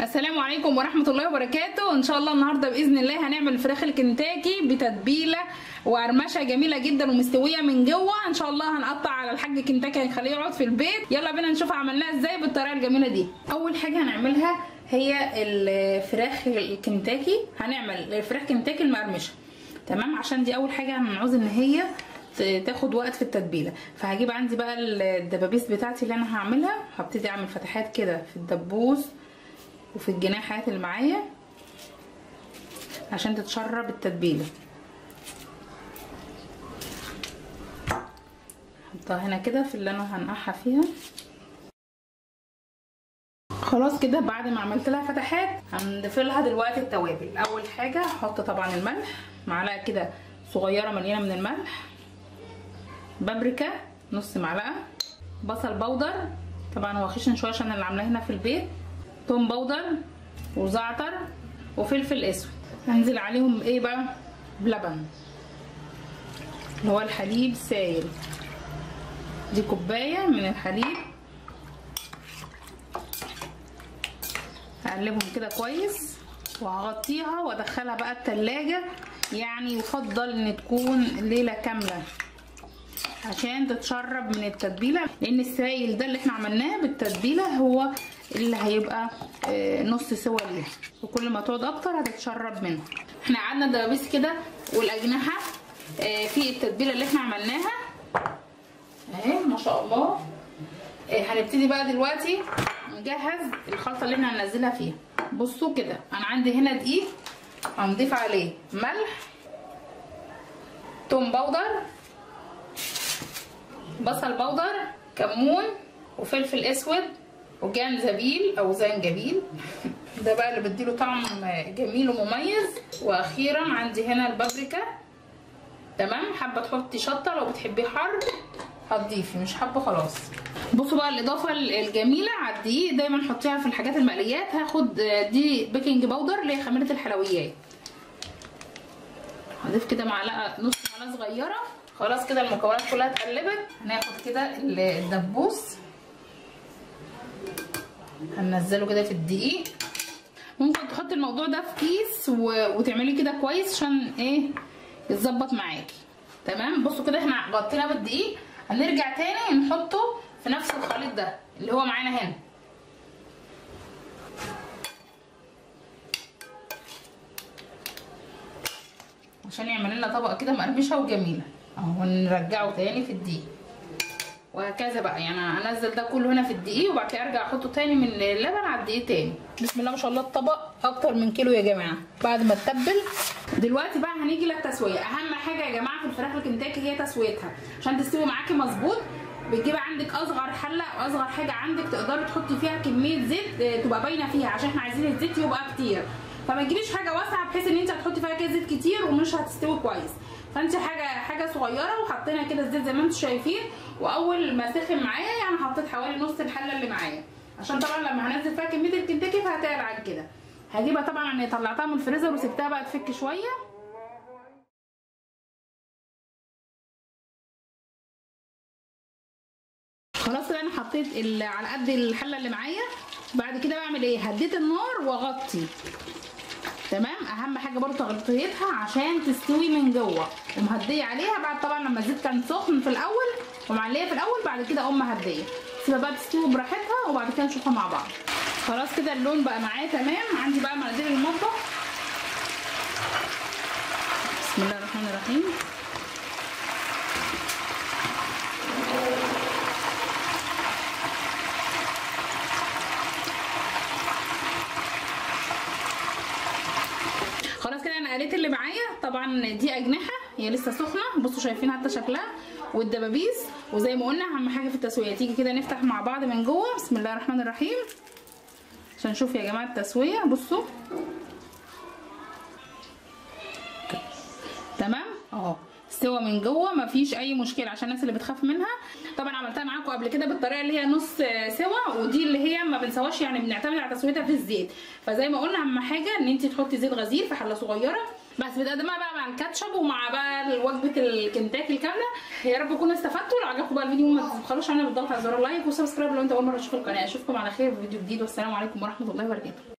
السلام عليكم ورحمه الله وبركاته. ان شاء الله النهارده باذن الله هنعمل فراخ الكنتاكي بتتبيله وقرمشه جميله جدا ومستويه من جوه. ان شاء الله هنقطع على الحاج كنتاكي هنخليه يقعد في البيت. يلا بينا نشوف عملناها ازاي بالطريقه الجميله دي. اول حاجه هنعملها هي الفراخ الكنتاكي، هنعمل الفراخ كنتاكي المقرمشه، تمام؟ عشان دي اول حاجه هنعوز ان هي تاخد وقت في التتبيله. فهجيب عندي بقى الدبابيس بتاعتي اللي انا هعملها، هبتدي اعمل فتحات كده في الدبوس وفي الجناحات اللي معايا عشان تتشرب التتبيله. هحطها هنا كده في اللي انا هنقعها فيها. خلاص كده بعد ما عملت لها فتحات هنضيف لها دلوقتي التوابل. اول حاجه هحط طبعا الملح، معلقه كده صغيره مليانه من الملح، بابريكا نص معلقه، بصل بودر طبعا هو خشن شويه عشان اللي عاملاه هنا في البيت، توم بودر وزعتر وفلفل اسود. هنزل عليهم ايه بقى؟ بلبن اللي هو الحليب سايل، دي كوبايه من الحليب. هقلبهم كده كويس وهغطيها وادخلها بقى التلاجة، يعني يفضل ان تكون ليله كامله عشان تتشرب من التتبيله، لان السائل ده اللي احنا عملناه بالتتبيله هو اللي هيبقى نص سوا ليها، وكل ما تقعد اكتر هتتشرب منها. احنا قعدنا الدبابيس كده والاجنحه في التتبيله اللي احنا عملناها اهي ما شاء الله. هنبتدي بقى دلوقتي نجهز الخلطه اللي احنا هننزلها فيها. بصوا كده انا عندي هنا دقيق، هنضيف عليه ملح، توم باودر، بصل باودر، كمون وفلفل اسود وجنزبيل او زنجبيل ده بقى اللي بيديله طعم جميل ومميز. واخيرا عندي هنا البابريكا، تمام؟ حابه تحطي شطه لو بتحبيه حر هتضيفي، مش حابه خلاص. بصوا بقى الاضافه الجميله على الدقيق، دايما حطيها في الحاجات المقليات. هاخد دي بيكنج باودر اللي هي خميره الحلويات، هضيف كده معلقه نص معلقه صغيره. خلاص كده المكونات كلها اتقلبت. هناخد كده الدبوس هننزله كده في الدقيق. ممكن تحطي الموضوع ده في كيس وتعملي كده كويس عشان ايه يتظبط معاكي، تمام؟ بصوا كده احنا غطيناه بالدقيق، هنرجع تاني نحطه في نفس الخليط ده اللي هو معانا هنا. عشان يعمل لنا طبقه كده مقرمشه وجميله اهو. نرجعه تاني في الدقيق وهكذا بقى، يعني هنزل ده كله هنا في الدقيق وبعد كده ارجع احطه تاني من اللبن على الدقيق تاني. بسم الله ما شاء الله الطبق اكتر من كيلو يا جماعه بعد ما اتبل. دلوقتي بقى هنيجي للتسويه. اهم حاجه يا جماعه في الفراخ الكنتاكي هي تسويتها عشان تستوي معاكي مظبوط. بتجيبي عندك اصغر حله او اصغر حاجه عندك تقدري تحطي فيها كميه زيت تبقى باينه فيها، عشان احنا عايزين الزيت يبقى كتير. فما تجيبيش حاجه واسعه بحيث ان انت هتحطي فيها كده زيت كتير ومش هتستوي كويس. فانت حاجه صغيره. وحطينا كده الزيت زي ما انتم شايفين، واول ما سخن معايا يعني حطيت حوالي نص الحله اللي معايا، عشان طبعا لما هنزل فيها كميه الكنتاكي فهتقل عن كده. هجيبها طبعا طلعتها من الفريزر وسبتها بقى تفك شويه. خلاص كده انا حطيت على قد الحله اللي معايا. بعد كده بعمل ايه؟ هديت النار واغطي، تمام؟ اهم حاجه برضو تغطيتها عشان تستوي من جوه. ومهديه عليها بعد طبعا لما الزيت كان سخن في الاول ومعليه في الاول، بعد كده اقوم مهديه سيبها بقى تستوي براحتها وبعد كده نشوفها مع بعض. خلاص كده اللون بقى معايا تمام. عندي بقى مناديل المطبخ، بسم الله الرحمن الرحيم. خلاص كده انا قليت اللي معايا. طبعا دي اجنحه هي لسه سخنه، بصوا شايفين حتى شكلها، والدبابيس. وزي ما قلنا اهم حاجه في التسويه. تيجي كده نفتح مع بعض من جوه، بسم الله الرحمن الرحيم، عشان نشوف يا جماعه التسويه. بصوا تمام اهو، سوا من جوه مفيش اي مشكله عشان الناس اللي بتخاف منها. طبعا عملتها معاكم قبل كده بالطريقه اللي هي نص سوا، ودي اللي هي ما بنسواش، يعني بنعتمد على تسويتها في الزيت. فزي ما قلنا اهم حاجه ان انت تحطي زيت غزير في حله صغيره بس، بتقدمها بقى مع الكاتشب ومع بقى وجبه الكنتاكي الكامله. يا رب تكونوا استفدتوا. لو عجبكم بقى الفيديو ما تبخلوش علينا بالضغط على زرار لايك وسبسكرايب لو انت اول مره تشوف القناه. اشوفكم على خير في فيديو جديد، والسلام عليكم ورحمه الله وبركاته.